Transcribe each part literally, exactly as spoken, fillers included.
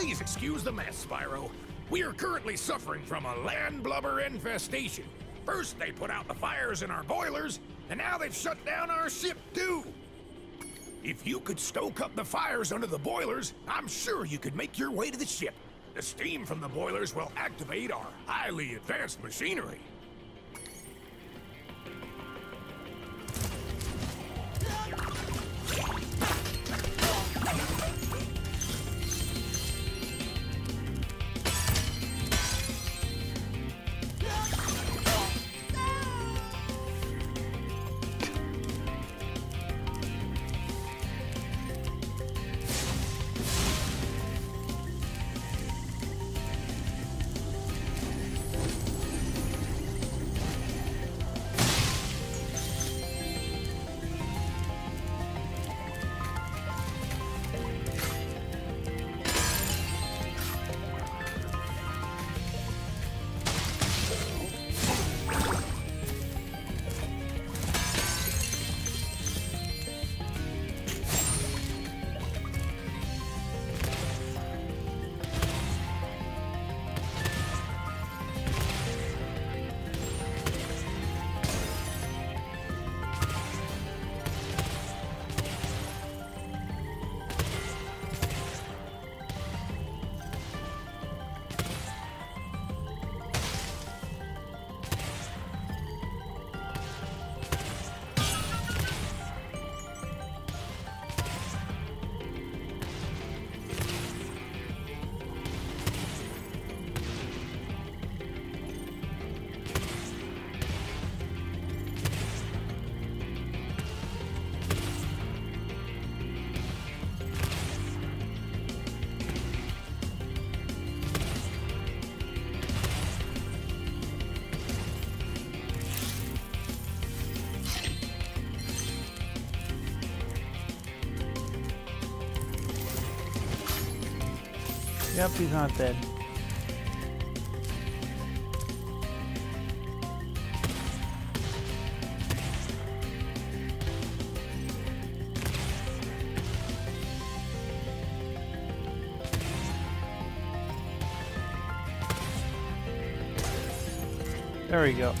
Please excuse the mess, Spyro. We are currently suffering from a land blubber infestation. First, they put out the fires in our boilers, and now they've shut down our ship, too. If you could stoke up the fires under the boilers, I'm sure you could make your way to the ship. The steam from the boilers will activate our highly advanced machinery. Yep, he's not dead. There we go.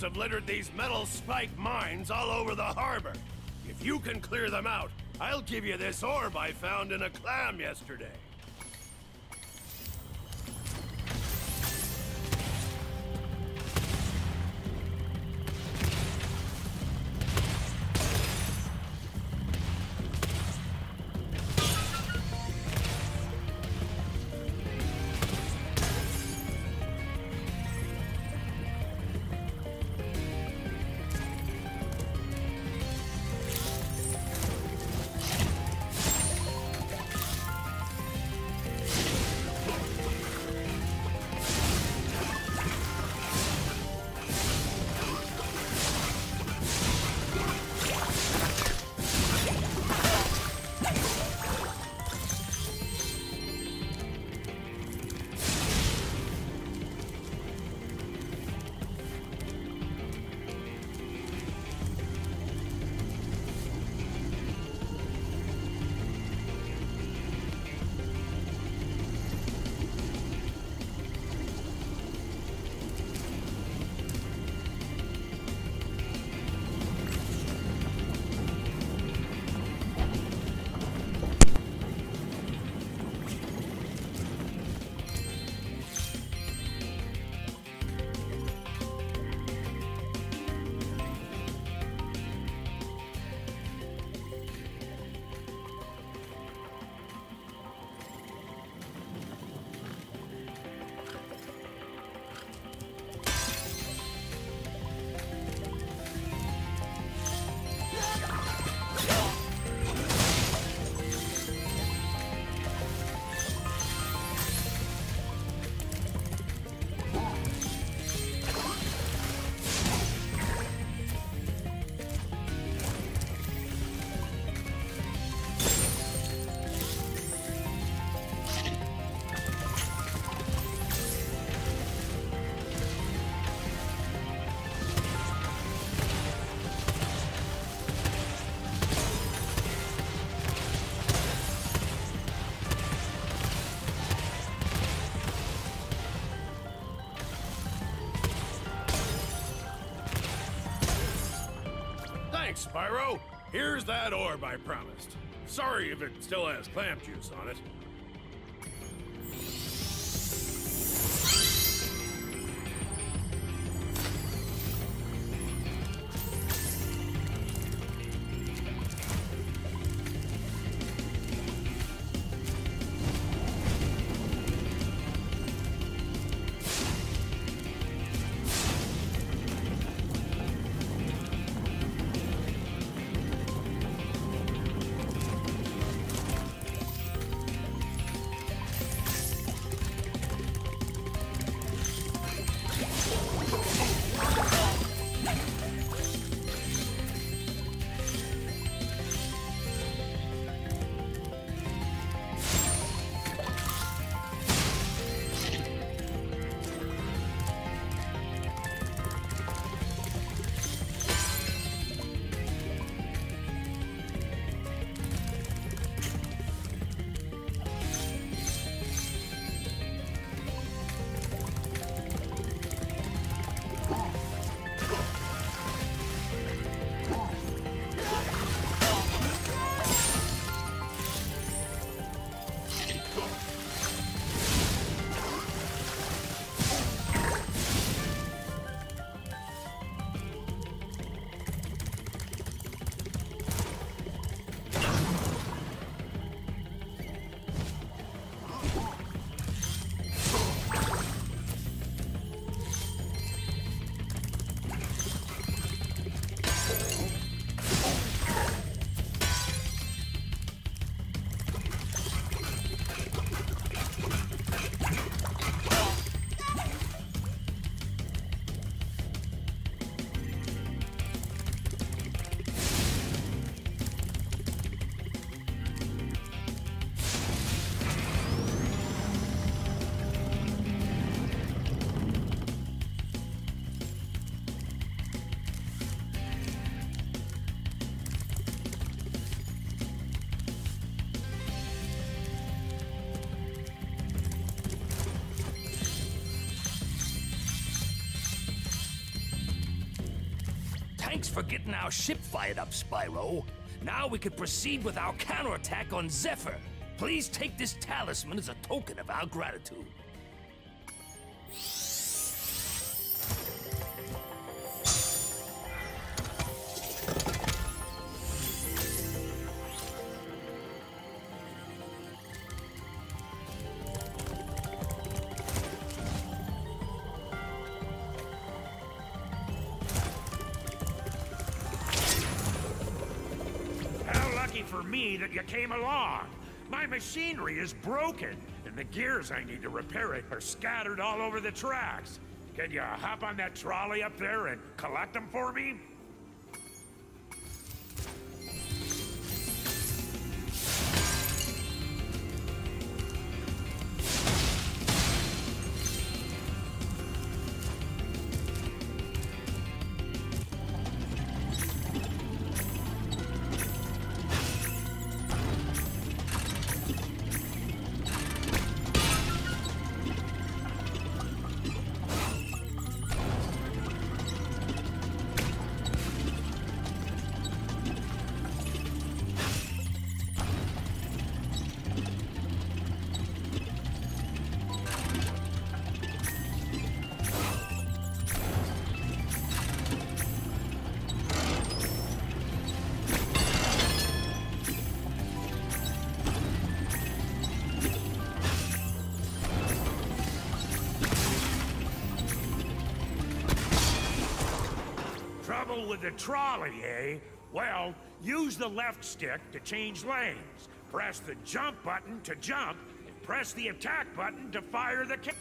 Have littered these metal spike mines all over the harbor. If you can clear them out, I'll give you this orb I found in a clam yesterday. Spyro, here's that orb I promised. Sorry if it still has clam juice on it. Thanks for getting our ship fired up, Spyro. Now we can proceed with our counterattack on Zephyr. Please take this talisman as a token of our gratitude. For me that you came along. My machinery is broken, and the gears I need to repair it are scattered all over the tracks. Can you hop on that trolley up there and collect them for me? With the trolley, eh? Well, use the left stick to change lanes. Press the jump button to jump, and press the attack button to fire the cannon.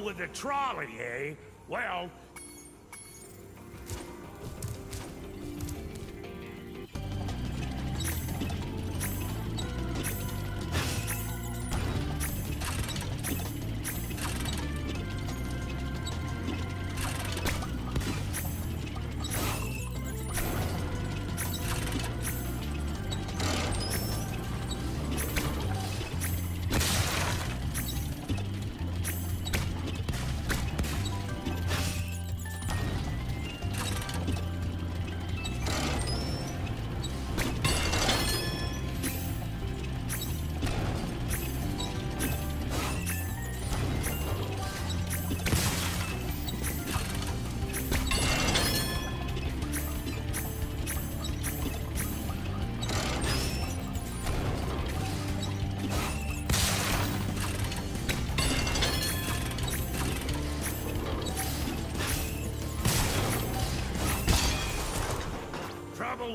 trouble with the trolley, eh? Well...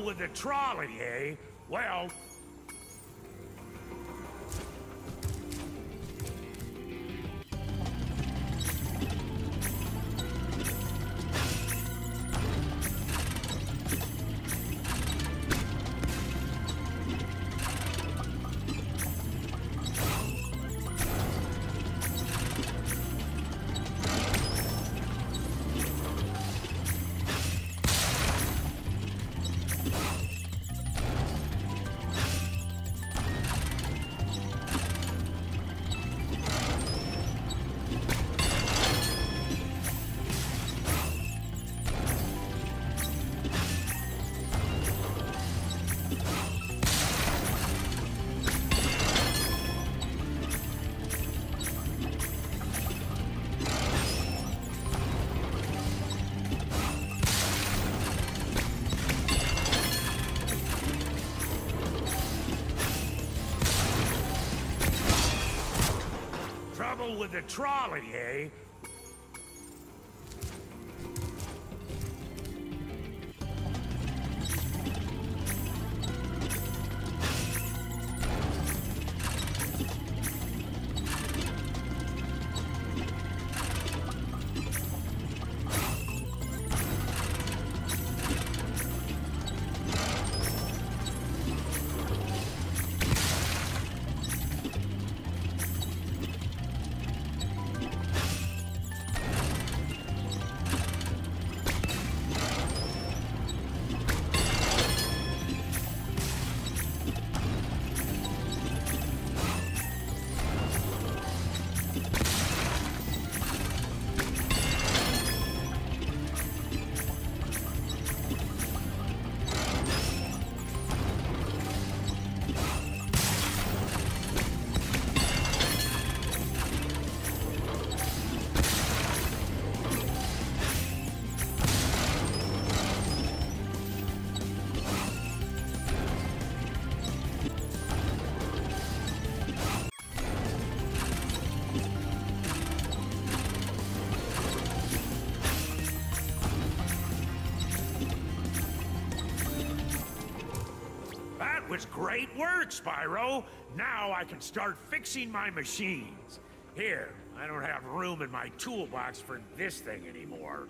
with the trolley, eh? Well... with the trolley, eh? Great work, Spyro! Now I can start fixing my machines. Here, I don't have room in my toolbox for this thing anymore.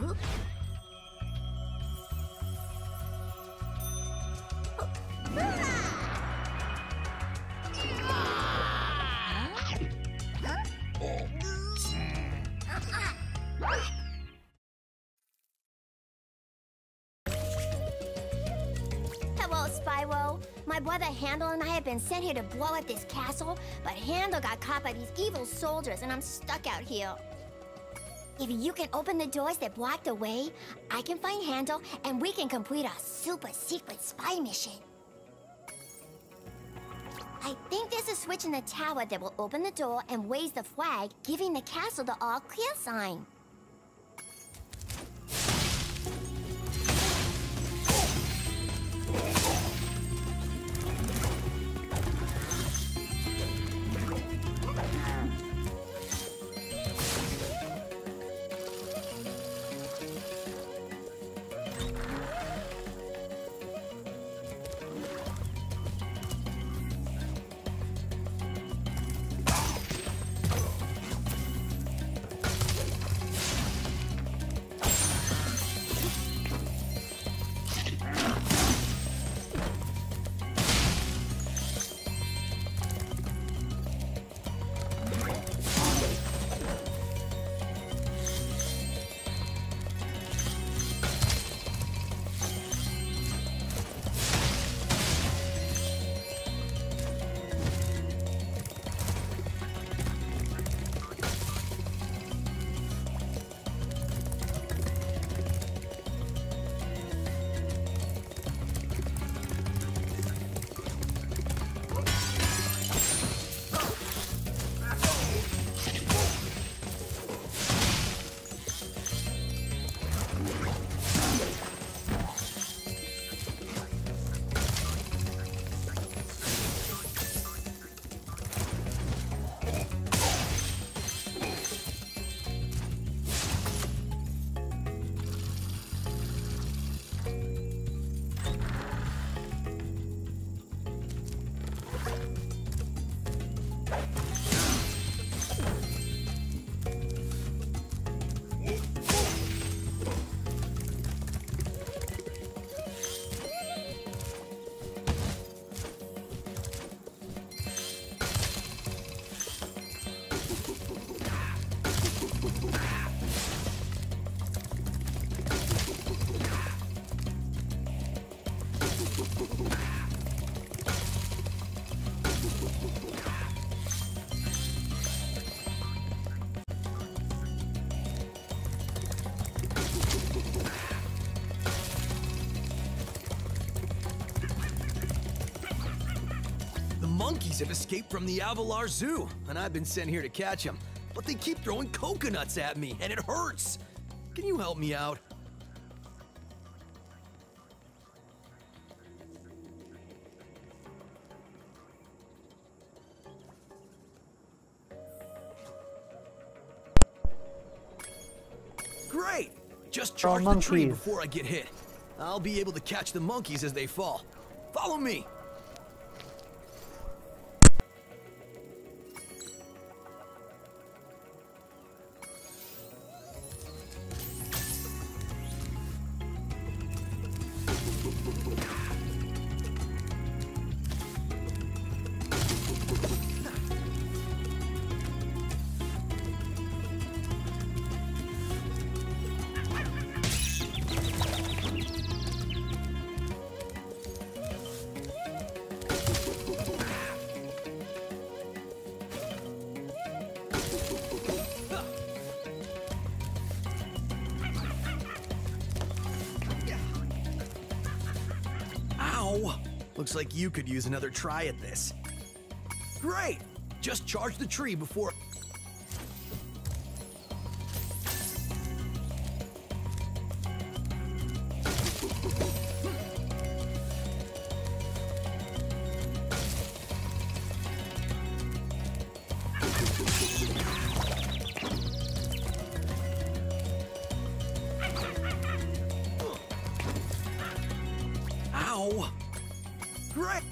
Huh? Hello, Spyro. My brother Handel and I have been sent here to blow up this castle, but Handel got caught by these evil soldiers and I'm stuck out here. If you can open the doors that block the way, I can find Handel and we can complete our super secret spy mission. I think there's a switch in the tower that will open the door and raise the flag, giving the castle the all clear sign. Monkeys have escaped from the Avalar Zoo, and I've been sent here to catch them. But they keep throwing coconuts at me, and it hurts. Can you help me out? Great! Just charge the tree before I get hit. I'll be able to catch the monkeys as they fall. Follow me! Looks like you could use another try at this. Great! Just charge the tree before... Ow! Great!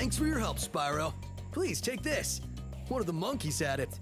Thanks for your help, Spyro. Please take this. One of the monkeys had it.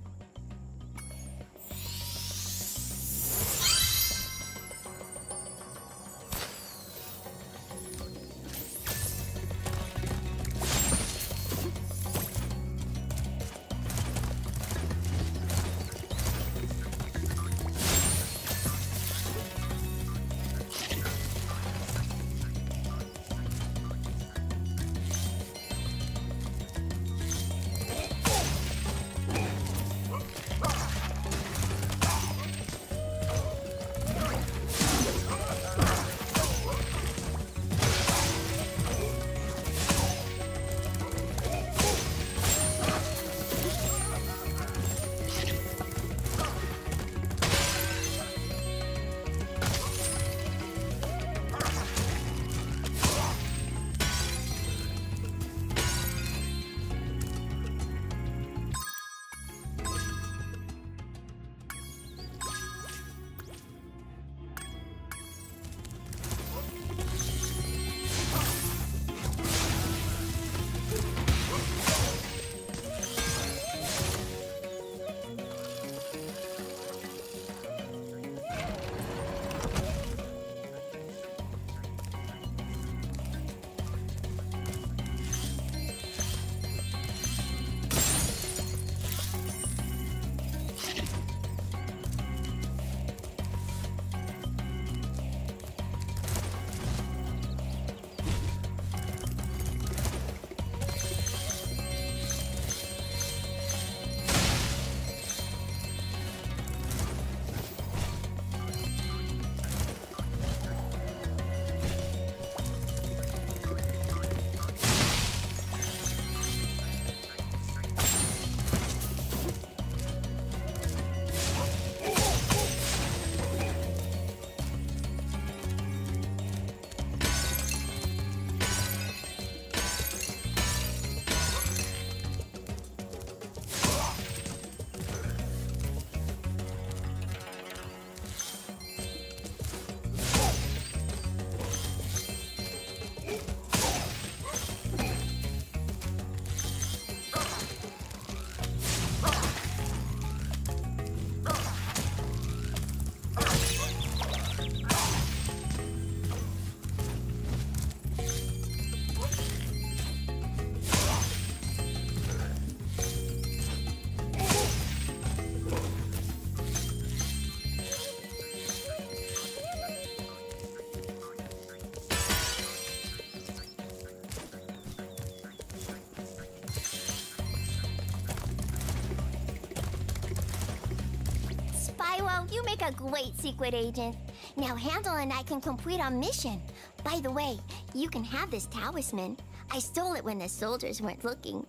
You make a great secret agent. Now Handel and I can complete our mission. By the way, you can have this talisman. I stole it when the soldiers weren't looking.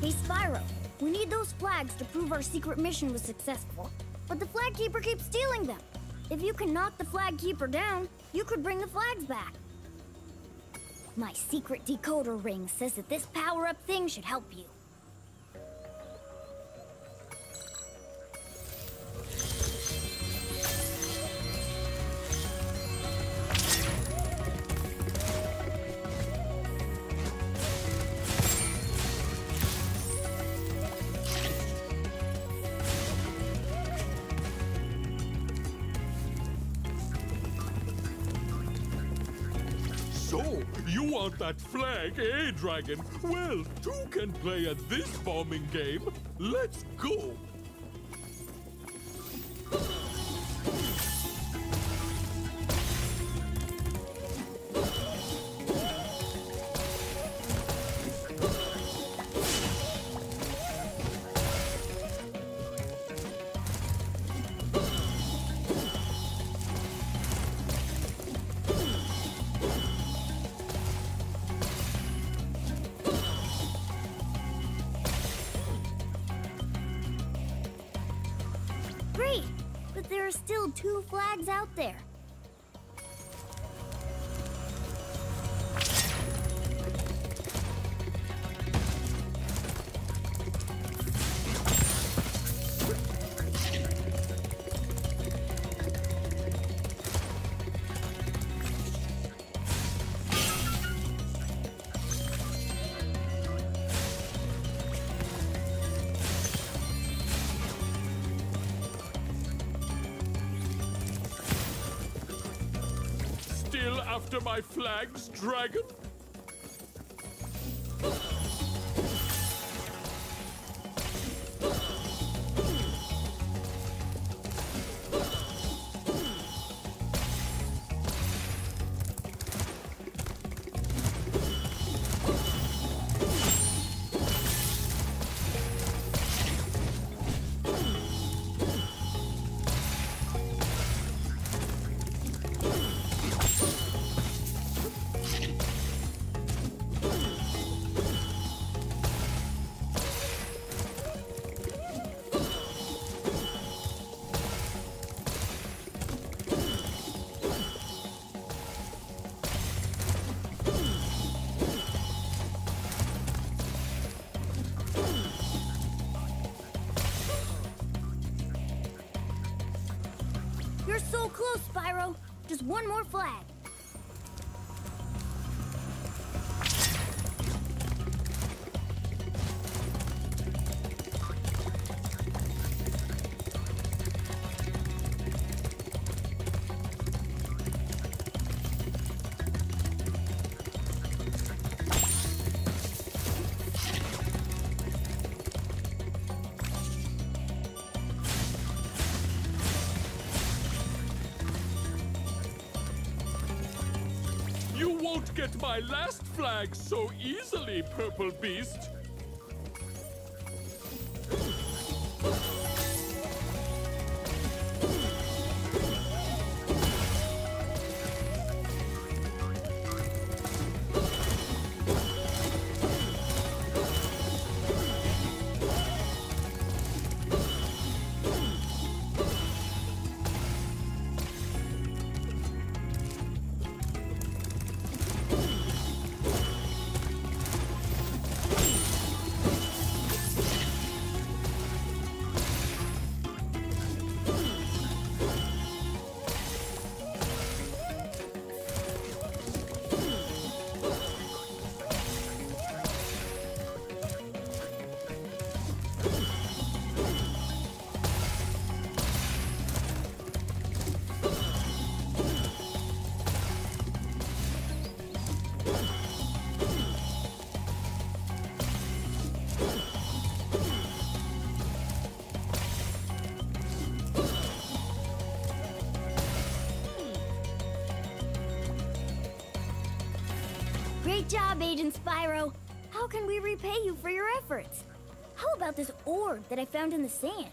Hey, Spyro. We need those flags to prove our secret mission was successful. But the flag keeper keeps stealing them. If you can knock the flag keeper down, you could bring the flags back. My secret decoder ring says that this power-up thing should help you. You want that flag, eh, Dragon? Well, two can play at this bombing game. Let's go! There are still two flags out there. still after my flags, dragon? You're so close, Spyro. Just one more flag. Get my last flag so easily, purple beast. Great job, Agent Spyro. How can we repay you for your efforts? How about this orb that I found in the sand?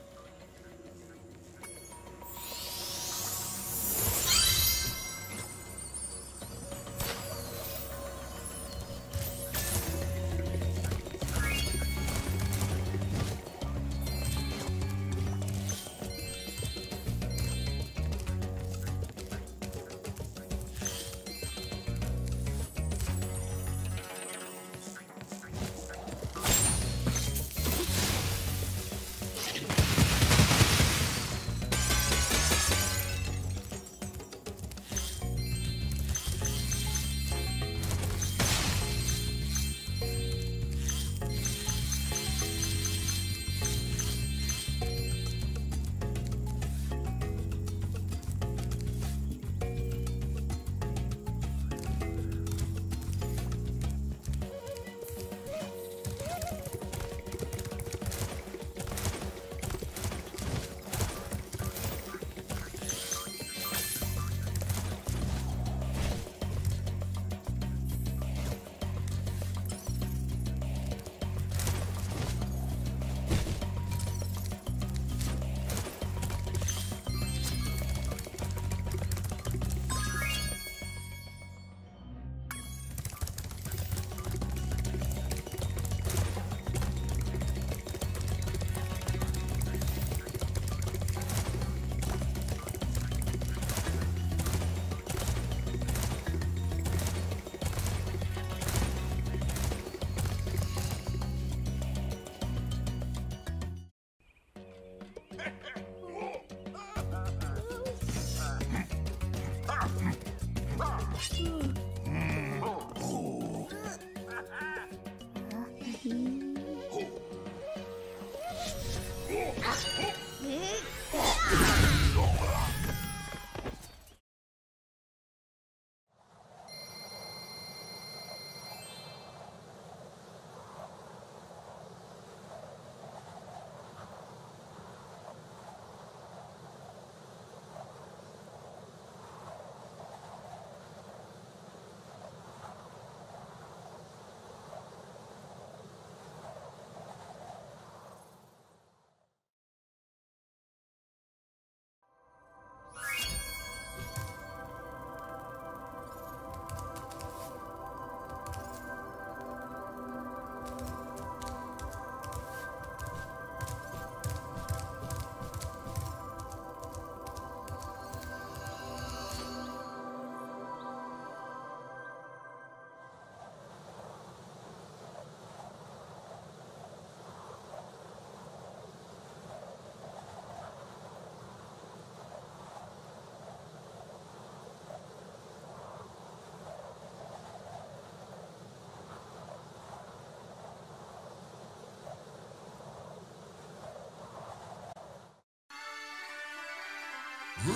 Well,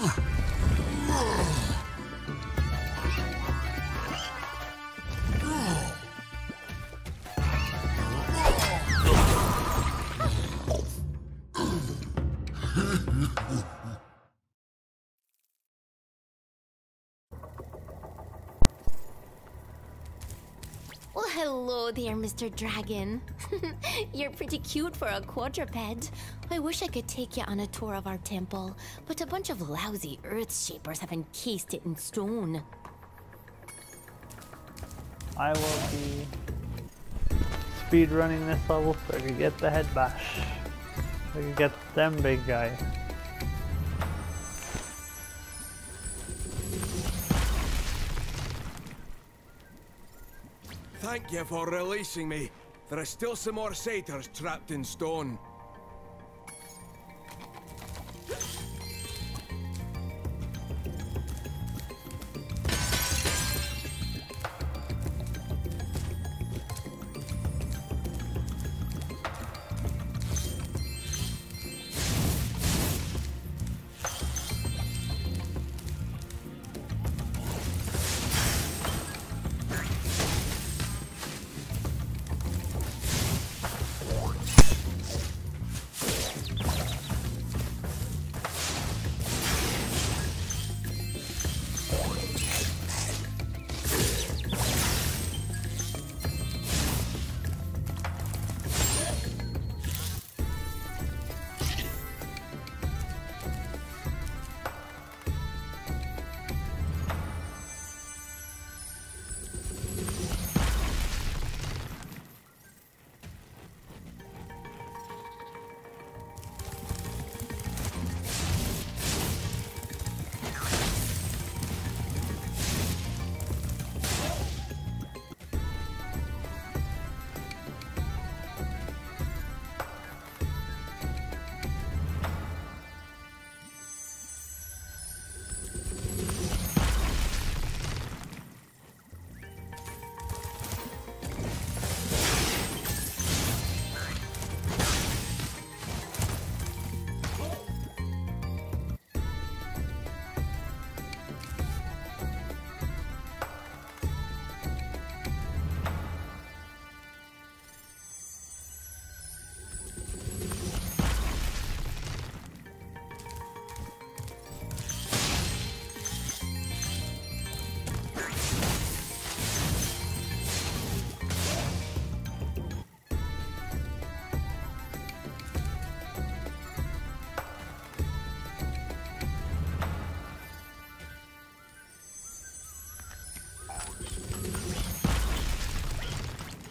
hello there, Mister Dragon. You're pretty cute for a quadruped. I wish I could take you on a tour of our temple, but a bunch of lousy earthshapers have encased it in stone. I will be speedrunning this level so I can get the head bash. I can get them big guy. Thank you for releasing me. There are still some more satyrs trapped in stone.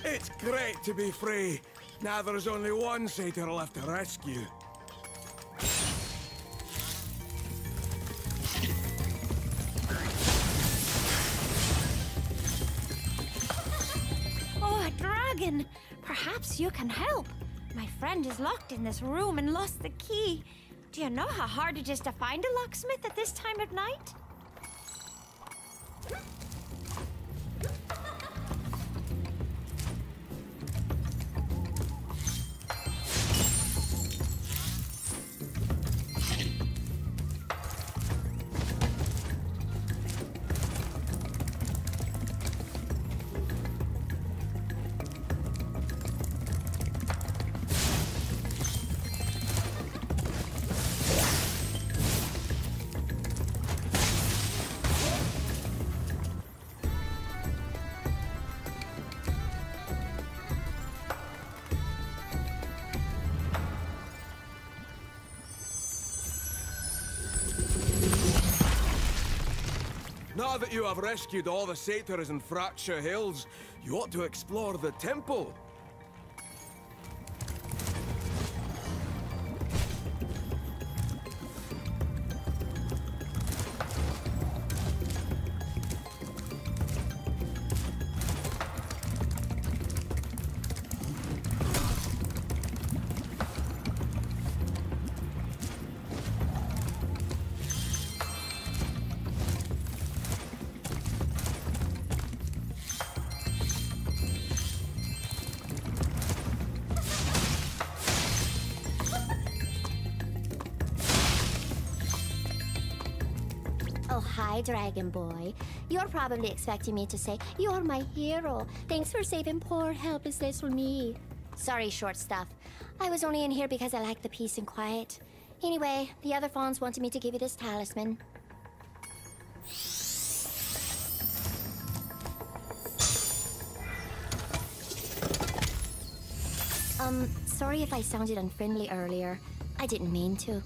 It's great to be free. Now there's only one satyr left to rescue. Oh, Dragon! Perhaps you can help. My friend is locked in this room and lost the key. Do you know how hard it is to find a locksmith at this time of night? Now that you have rescued all the satyrs in Fracture Hills, you ought to explore the temple. Hi, Dragon Boy. You're probably expecting me to say, you're my hero. Thanks for saving poor, helpless little me. Sorry, short stuff. I was only in here because I like the peace and quiet. Anyway, the other fawns wanted me to give you this talisman. Um, sorry if I sounded unfriendly earlier. I didn't mean to.